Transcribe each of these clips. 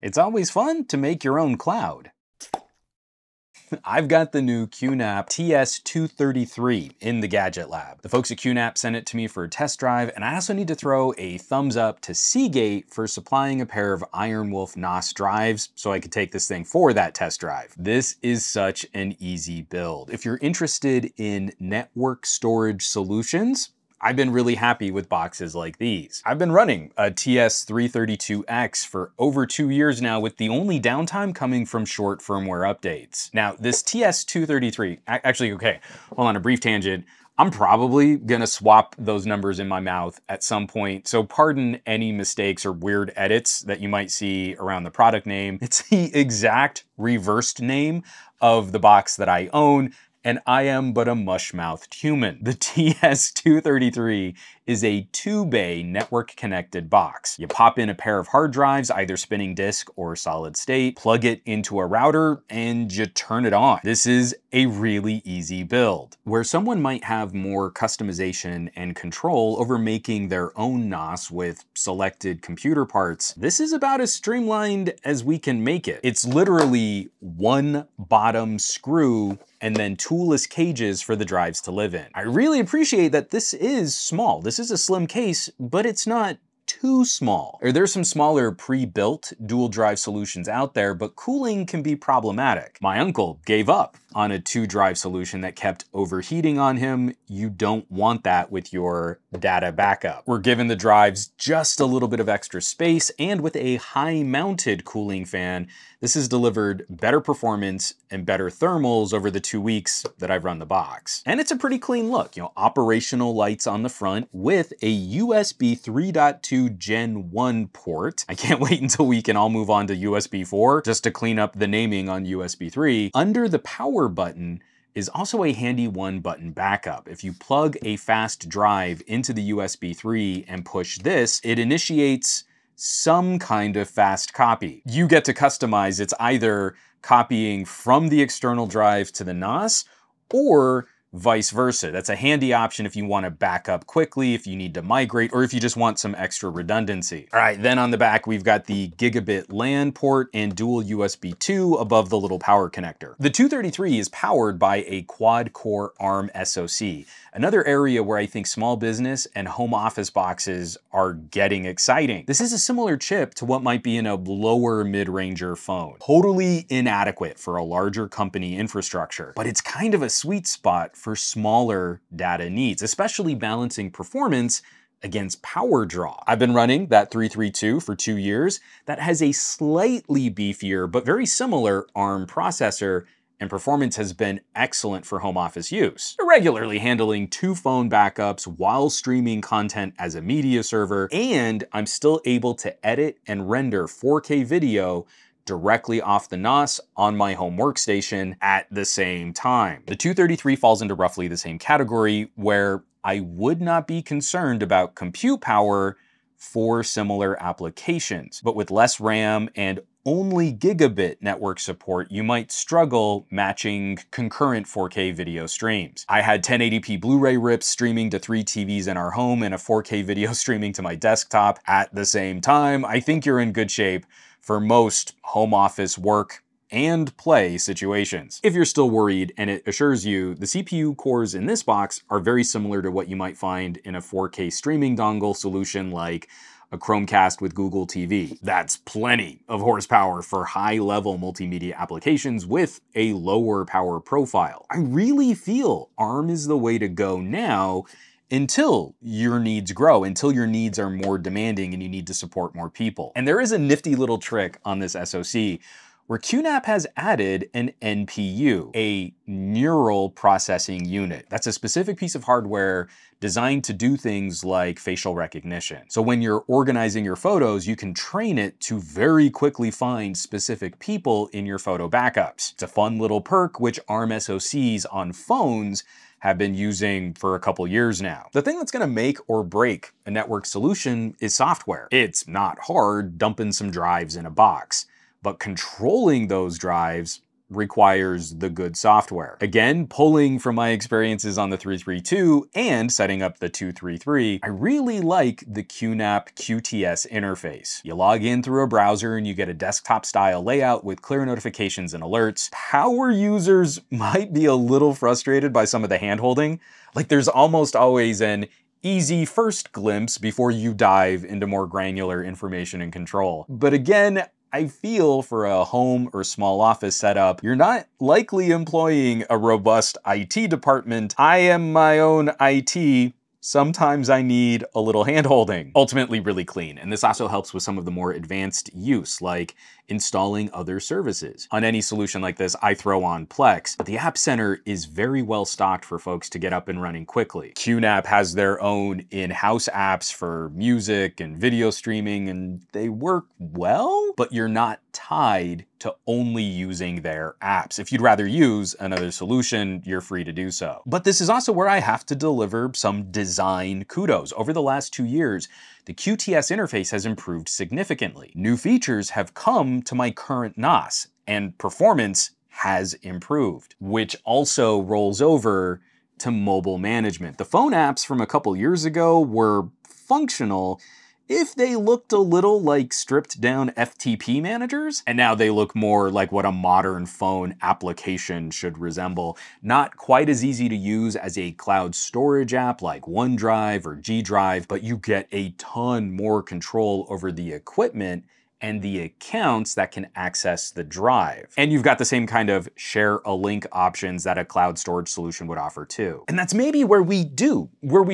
It's always fun to make your own cloud. I've got the new QNAP TS-233 in the Gadget Lab. The folks at QNAP sent it to me for a test drive, and I also need to throw a thumbs up to Seagate for supplying a pair of IronWolf NOS drives so I could take this thing for that test drive. This is such an easy build. If you're interested in network storage solutions, I've been really happy with boxes like these. I've been running a TS-332X for over 2 years now, with the only downtime coming from short firmware updates. Now this TS-233, actually, okay, hold on, a brief tangent. I'm probably gonna swap those numbers in my mouth at some point, so pardon any mistakes or weird edits that you might see around the product name. It's the exact reversed name of the box that I own, and I am but a mush-mouthed human. The TS-233 is a 2-bay network-connected box. You pop in a pair of hard drives, either spinning disk or solid state, plug it into a router, and you turn it on. This is a really easy build. Where someone might have more customization and control over making their own NOS with selected computer parts, this is about as streamlined as we can make it. It's literally one bottom screw and then toolless cages for the drives to live in. I really appreciate that this is small. This is a slim case, but it's not too small. There's some smaller pre-built dual drive solutions out there, but cooling can be problematic. My uncle gave up on a 2-drive solution that kept overheating on him. You don't want that with your data backup. We're giving the drives just a little bit of extra space, and with a high-mounted cooling fan, this has delivered better performance and better thermals over the 2 weeks that I've run the box. And it's a pretty clean look, you know, operational lights on the front with a USB 3.2 Gen 1 port. I can't wait until we can all move on to USB 4 just to clean up the naming on USB 3. Under the power button is also a handy one-button backup. If you plug a fast drive into the USB 3 and push this, it initiates some kind of fast copy. You get to customize. It's either copying from the external drive to the NOS or vice versa. That's a handy option if you want to back up quickly, if you need to migrate, or if you just want some extra redundancy. All right, then on the back, we've got the gigabit LAN port and dual USB 2 above the little power connector. The 233 is powered by a quad-core ARM SoC, another area where I think small business and home office boxes are getting exciting. This is a similar chip to what might be in a lower mid-ranger phone. Totally inadequate for a larger company infrastructure, but it's kind of a sweet spot for smaller data needs, especially balancing performance against power draw. I've been running that 332 for 2 years. That has a slightly beefier but very similar ARM processor, and performance has been excellent for home office use. Regularly handling 2 phone backups while streaming content as a media server, and I'm still able to edit and render 4K video directly off the NOS on my home workstation at the same time. The 233 falls into roughly the same category, where I would not be concerned about compute power for similar applications. But with less RAM and only gigabit network support, you might struggle matching concurrent 4K video streams. I had 1080p Blu-ray rips streaming to 3 TVs in our home and a 4K video streaming to my desktop at the same time. I think you're in good shape for most home office work and play situations. If you're still worried, and it assures you, the CPU cores in this box are very similar to what you might find in a 4K streaming dongle solution like a Chromecast with Google TV. That's plenty of horsepower for high-level multimedia applications with a lower power profile. I really feel ARM is the way to go now, until your needs grow, until your needs are more demanding and you need to support more people. And there is a nifty little trick on this SoC where QNAP has added an NPU, a neural processing unit. That's a specific piece of hardware designed to do things like facial recognition. So when you're organizing your photos, you can train it to very quickly find specific people in your photo backups. It's a fun little perk which ARM SoCs on phones have been using for a couple years now. The thing that's gonna make or break a network solution is software. It's not hard dumping some drives in a box, but controlling those drives requires the good software. Again, pulling from my experiences on the 332 and setting up the 233, I really like the QNAP QTS interface. You log in through a browser and you get a desktop style layout with clear notifications and alerts. Power users might be a little frustrated by some of the handholding. Like, there's almost always an easy first glimpse before you dive into more granular information and control. But again, I feel for a home or small office setup, you're not likely employing a robust IT department. I am my own IT. Sometimes I need a little handholding. Ultimately really clean, and this also helps with some of the more advanced use, like installing other services. On any solution like this, I throw on Plex, but the App Center is very well stocked for folks to get up and running quickly. QNAP has their own in-house apps for music and video streaming, and they work well, but you're not tied to only using their apps. If you'd rather use another solution, you're free to do so. But this is also where I have to deliver some design kudos. Over the last 2 years, the QTS interface has improved significantly. New features have come to my current NOS, and performance has improved, which also rolls over to mobile management. The phone apps from a couple years ago were functional if they looked a little like stripped down FTP managers, and now they look more like what a modern phone application should resemble. Not quite as easy to use as a cloud storage app like OneDrive or GDrive, but you get a ton more control over the equipment and the accounts that can access the drive. And you've got the same kind of share a link options that a cloud storage solution would offer too. And that's maybe where we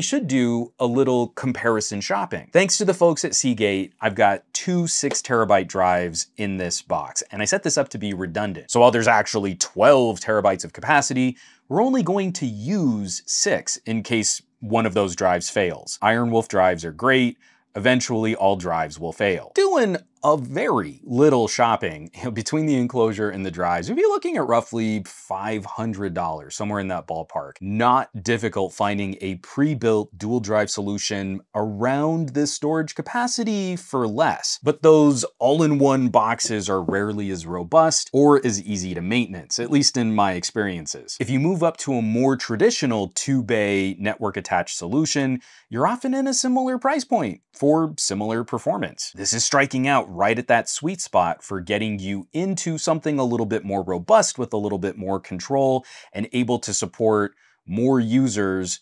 should do a little comparison shopping. Thanks to the folks at Seagate, I've got two 6-terabyte drives in this box, and I set this up to be redundant. So while there's actually 12 terabytes of capacity, we're only going to use 6 in case one of those drives fails. IronWolf drives are great. Eventually all drives will fail. Doing a very little shopping between the enclosure and the drives, we'd be looking at roughly $500, somewhere in that ballpark. Not difficult finding a pre-built dual drive solution around this storage capacity for less, but those all-in-one boxes are rarely as robust or as easy to maintenance, at least in my experiences. If you move up to a more traditional 2-bay network attached solution, you're often in a similar price point for similar performance. This is striking out right at that sweet spot for getting you into something a little bit more robust with a little bit more control and able to support more users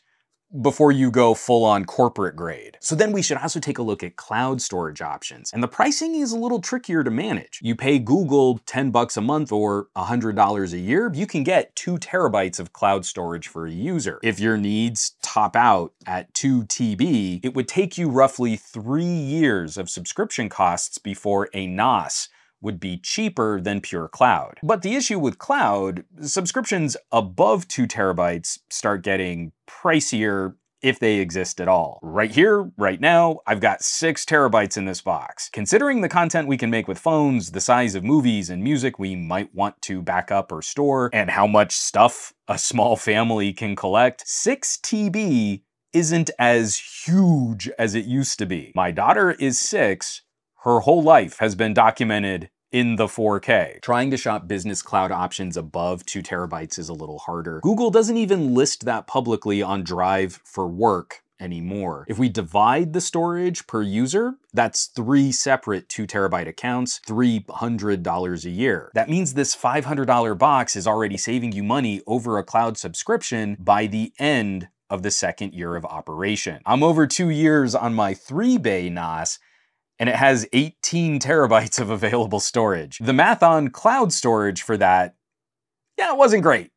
before you go full on corporate grade. So then we should also take a look at cloud storage options. And the pricing is a little trickier to manage. You pay Google 10 bucks a month or $100 a year, you can get 2 terabytes of cloud storage for a user. If your needs top out at 2 TB, it would take you roughly 3 years of subscription costs before a NOS would be cheaper than pure cloud. But the issue with cloud, subscriptions above 2 terabytes start getting pricier if they exist at all. Right here, right now, I've got 6 terabytes in this box. Considering the content we can make with phones, the size of movies and music we might want to back up or store, and how much stuff a small family can collect, 6 TB isn't as huge as it used to be. My daughter is 6, her whole life has been documented in the 4K. Trying to shop business cloud options above 2 terabytes is a little harder. Google doesn't even list that publicly on Drive for Work anymore. If we divide the storage per user, that's 3 separate 2 terabyte accounts, $300 a year. That means this $500 box is already saving you money over a cloud subscription by the end of the 2nd year of operation. I'm over 2 years on my 3-bay NOS, and it has 18 terabytes of available storage. The math on cloud storage for that, yeah, it wasn't great.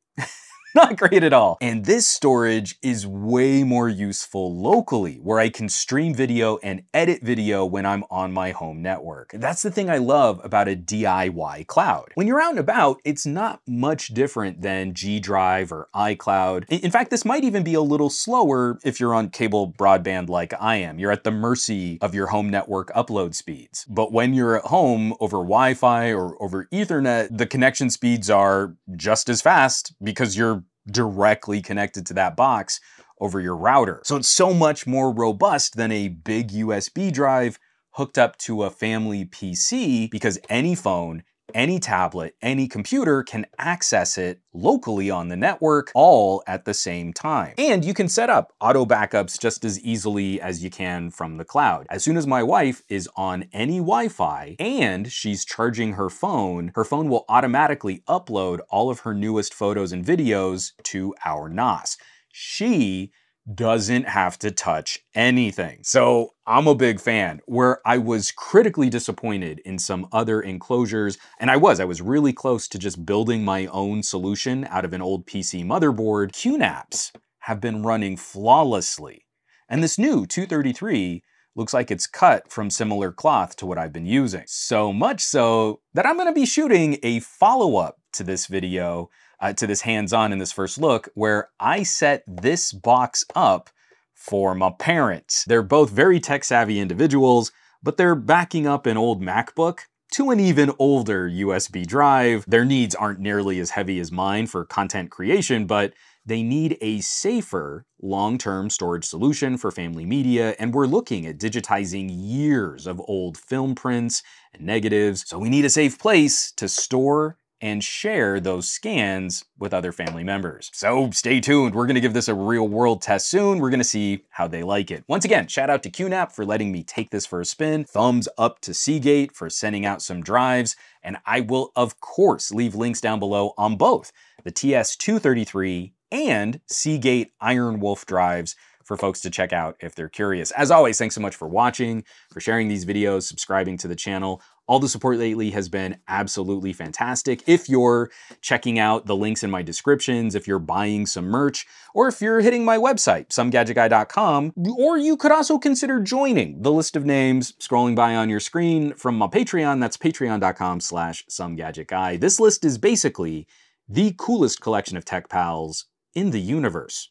Not great at all. And this storage is way more useful locally, where I can stream video and edit video when I'm on my home network. That's the thing I love about a DIY cloud. When you're out and about, it's not much different than GDrive or iCloud. In fact, this might even be a little slower if you're on cable broadband like I am. You're at the mercy of your home network upload speeds. But when you're at home over Wi-Fi or over Ethernet, the connection speeds are just as fast because you're directly connected to that box over your router. So it's so much more robust than a big USB drive hooked up to a family PC, because any phone, Any tablet, any computer can access it locally on the network all at the same time. And you can set up auto backups just as easily as you can from the cloud. As soon as my wife is on any Wi-Fi and she's charging her phone will automatically upload all of her newest photos and videos to our NOS. She doesn't have to touch anything. So I'm a big fan. Where I was critically disappointed in some other enclosures, and I was really close to just building my own solution out of an old PC motherboard, QNAPs have been running flawlessly. And this new 233 looks like it's cut from similar cloth to what I've been using. So much so that I'm gonna be shooting a follow-up to this video, to this hands-on in this first look, where I set this box up for my parents. They're both very tech-savvy individuals, but they're backing up an old MacBook to an even older USB drive. Their needs aren't nearly as heavy as mine for content creation, but they need a safer long-term storage solution for family media, and we're looking at digitizing years of old film prints and negatives, so we need a safe place to store and share those scans with other family members. So stay tuned, we're gonna give this a real world test soon. We're gonna see how they like it. Once again, shout out to QNAP for letting me take this for a spin. Thumbs up to Seagate for sending out some drives. And I will of course leave links down below on both the TS-233 and Seagate IronWolf drives for folks to check out if they're curious. As always, thanks so much for watching, for sharing these videos, subscribing to the channel. All the support lately has been absolutely fantastic. If you're checking out the links in my descriptions, if you're buying some merch, or if you're hitting my website, somegadgetguy.com, or you could also consider joining the list of names scrolling by on your screen from my Patreon. That's patreon.com/somegadgetguy. This list is basically the coolest collection of tech pals in the universe.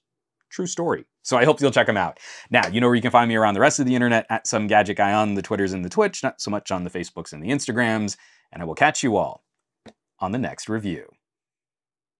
True story. So I hope you'll check them out. Now, you know where you can find me around the rest of the internet, at Some Gadget Guy on the Twitters and the Twitch, not so much on the Facebooks and the Instagrams, and I will catch you all on the next review.